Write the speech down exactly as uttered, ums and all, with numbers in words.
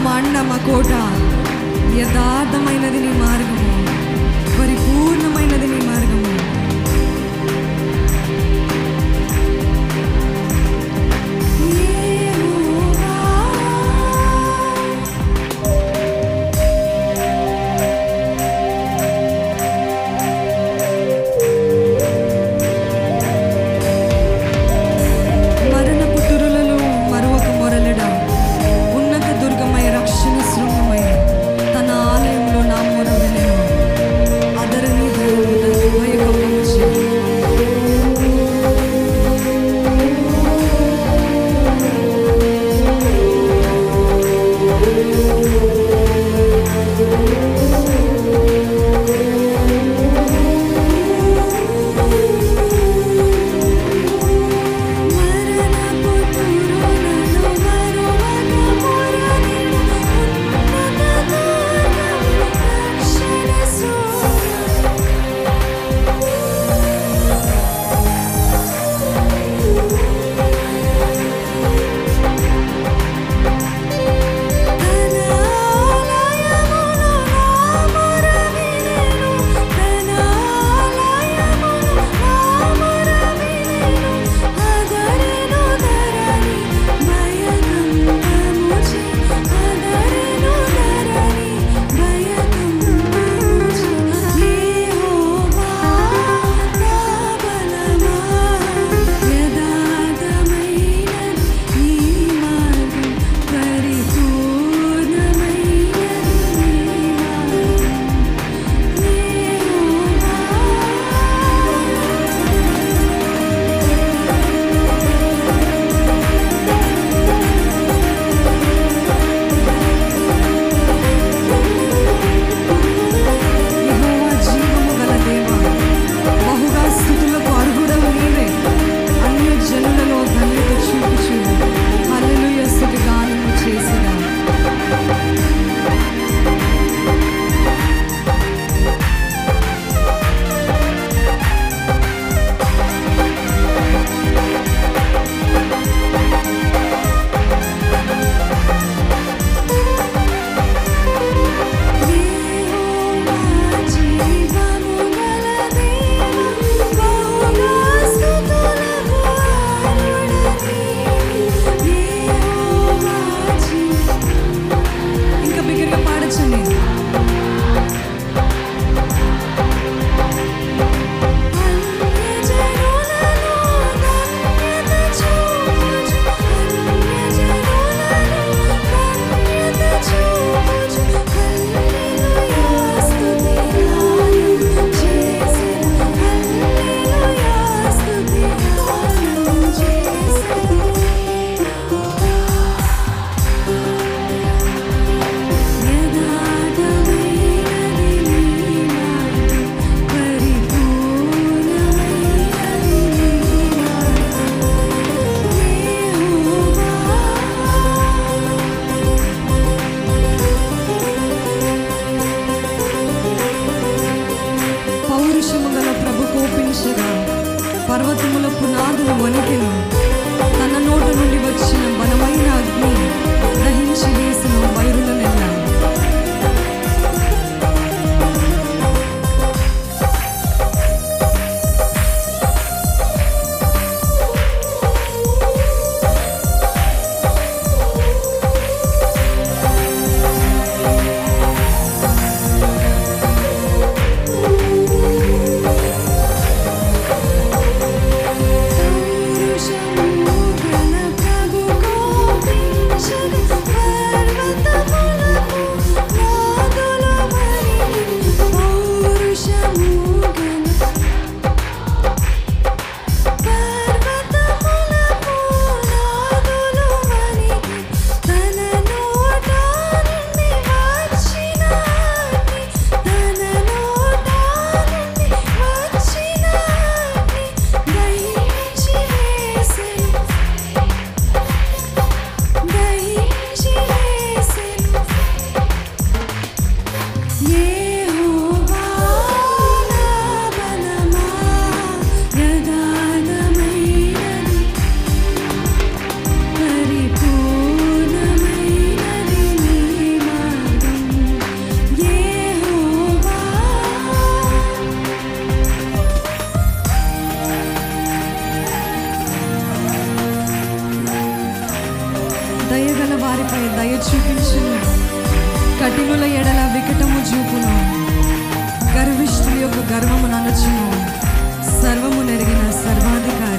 मांड मा कोट यथार्थम नी मार्गम परिपूर्ण नी मार्गम श्रृंगमय तन आलय में ना मोरवे अदरनी देवता। దయచూపించు. కటిముల ఎడల వికటము చూపును, గర్విష్ఠుల యొక్క గర్వము నన్నుచును. సర్వము నెరిగిన సర్వాధికారి